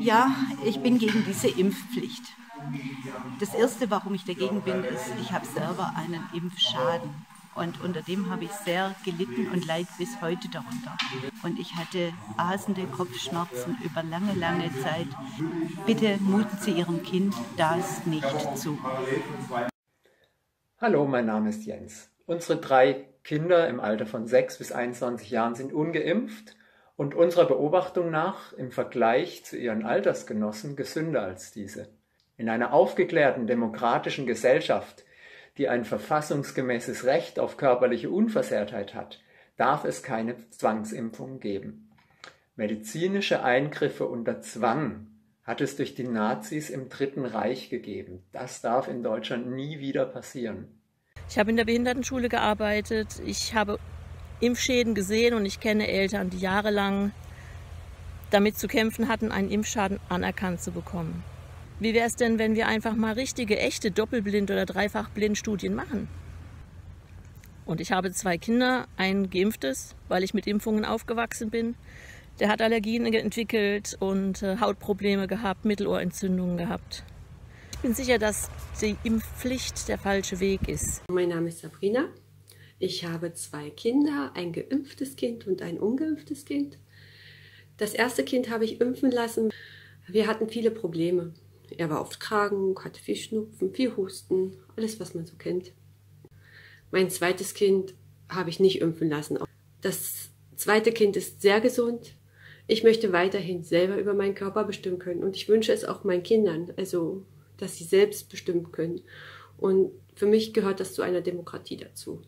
Ja, ich bin gegen diese Impfpflicht. Das Erste, warum ich dagegen bin, ist, ich habe selber einen Impfschaden. Und unter dem habe ich sehr gelitten und leid bis heute darunter. Und ich hatte rasende Kopfschmerzen über lange, lange Zeit. Bitte muten Sie Ihrem Kind das nicht zu. Hallo, mein Name ist Jens. Unsere drei Kinder im Alter von 6 bis 21 Jahren sind ungeimpft und unserer Beobachtung nach im Vergleich zu ihren Altersgenossen gesünder als diese. In einer aufgeklärten demokratischen Gesellschaft, die ein verfassungsgemäßes Recht auf körperliche Unversehrtheit hat, darf es keine Zwangsimpfung geben. Medizinische Eingriffe unter Zwang hat es durch die Nazis im Dritten Reich gegeben. Das darf in Deutschland nie wieder passieren. Ich habe in der Behindertenschule gearbeitet, ich habe Impfschäden gesehen und ich kenne Eltern, die jahrelang damit zu kämpfen hatten, einen Impfschaden anerkannt zu bekommen. Wie wäre es denn, wenn wir einfach mal richtige, echte Doppelblind- oder Dreifachblind-Studien machen? Und ich habe zwei Kinder, ein geimpftes, weil ich mit Impfungen aufgewachsen bin. Der hat Allergien entwickelt und Hautprobleme gehabt, Mittelohrentzündungen gehabt. Ich bin sicher, dass die Impfpflicht der falsche Weg ist. Mein Name ist Sabrina. Ich habe zwei Kinder, ein geimpftes Kind und ein ungeimpftes Kind. Das erste Kind habe ich impfen lassen. Wir hatten viele Probleme. Er war oft krank, hatte viel Schnupfen, viel Husten, alles, was man so kennt. Mein zweites Kind habe ich nicht impfen lassen. Das zweite Kind ist sehr gesund. Ich möchte weiterhin selber über meinen Körper bestimmen können und ich wünsche es auch meinen Kindern, also dass sie selbst bestimmen können. Und für mich gehört das zu einer Demokratie dazu.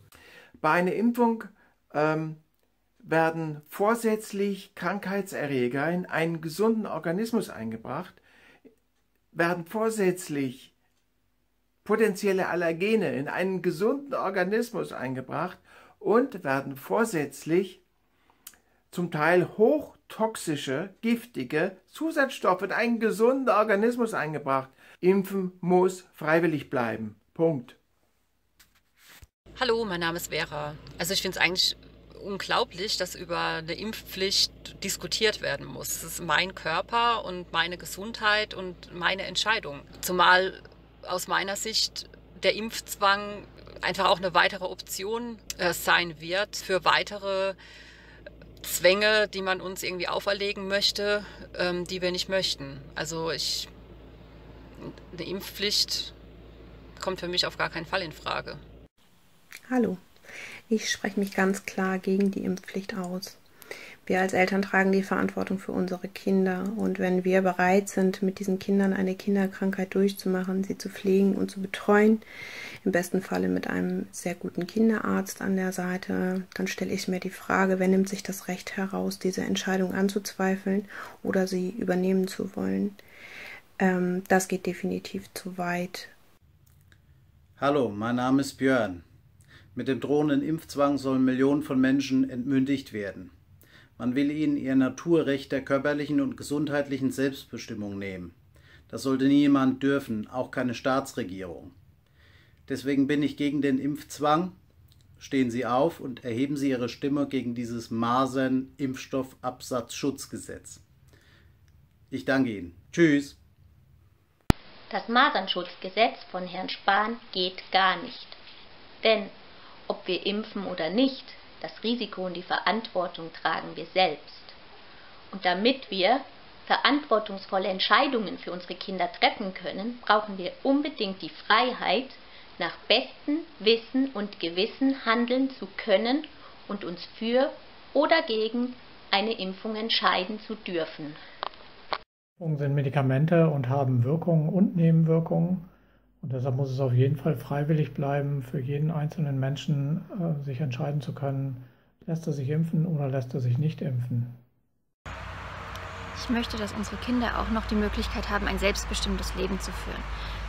Bei einer Impfung werden vorsätzlich Krankheitserreger in einen gesunden Organismus eingebracht, werden vorsätzlich potenzielle Allergene in einen gesunden Organismus eingebracht und werden vorsätzlich zum Teil hochtoxische, giftige Zusatzstoffe in einen gesunden Organismus eingebracht. Impfen muss freiwillig bleiben. Punkt. Hallo, mein Name ist Vera. Also ich finde es eigentlich unglaublich, dass über eine Impfpflicht diskutiert werden muss. Es ist mein Körper und meine Gesundheit und meine Entscheidung. Zumal aus meiner Sicht der Impfzwang einfach auch eine weitere Option sein wird für weitere Zwänge, die man uns irgendwie auferlegen möchte, die wir nicht möchten. Also eine Impfpflicht kommt für mich auf gar keinen Fall in Frage. Hallo, ich spreche mich ganz klar gegen die Impfpflicht aus. Wir als Eltern tragen die Verantwortung für unsere Kinder und wenn wir bereit sind, mit diesen Kindern eine Kinderkrankheit durchzumachen, sie zu pflegen und zu betreuen, im besten Falle mit einem sehr guten Kinderarzt an der Seite, dann stelle ich mir die Frage, wer nimmt sich das Recht heraus, diese Entscheidung anzuzweifeln oder sie übernehmen zu wollen. Das geht definitiv zu weit. Hallo, mein Name ist Björn. Mit dem drohenden Impfzwang sollen Millionen von Menschen entmündigt werden. Man will ihnen ihr Naturrecht der körperlichen und gesundheitlichen Selbstbestimmung nehmen. Das sollte niemand dürfen, auch keine Staatsregierung. Deswegen bin ich gegen den Impfzwang. Stehen Sie auf und erheben Sie Ihre Stimme gegen dieses Masernimpfstoffabsatzschutzgesetz. Ich danke Ihnen. Tschüss. Das Masernschutzgesetz von Herrn Spahn geht gar nicht. Denn ob wir impfen oder nicht, das Risiko und die Verantwortung tragen wir selbst. Und damit wir verantwortungsvolle Entscheidungen für unsere Kinder treffen können, brauchen wir unbedingt die Freiheit, nach bestem Wissen und Gewissen handeln zu können und uns für oder gegen eine Impfung entscheiden zu dürfen. Impfungen sind Medikamente und haben Wirkungen und Nebenwirkungen. Und deshalb muss es auf jeden Fall freiwillig bleiben, für jeden einzelnen Menschen sich entscheiden zu können, lässt er sich impfen oder lässt er sich nicht impfen. Ich möchte, dass unsere Kinder auch noch die Möglichkeit haben, ein selbstbestimmtes Leben zu führen.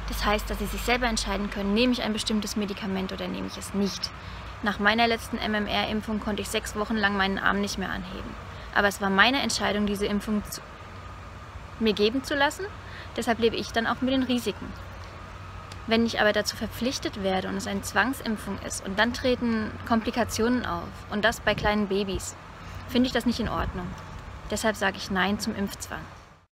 Das heißt, dass sie sich selber entscheiden können, nehme ich ein bestimmtes Medikament oder nehme ich es nicht. Nach meiner letzten MMR-Impfung konnte ich 6 Wochen lang meinen Arm nicht mehr anheben. Aber es war meine Entscheidung, diese Impfung mir geben zu lassen, deshalb lebe ich dann auch mit den Risiken. Wenn ich aber dazu verpflichtet werde und es eine Zwangsimpfung ist und dann treten Komplikationen auf und das bei kleinen Babys, finde ich das nicht in Ordnung. Deshalb sage ich Nein zum Impfzwang.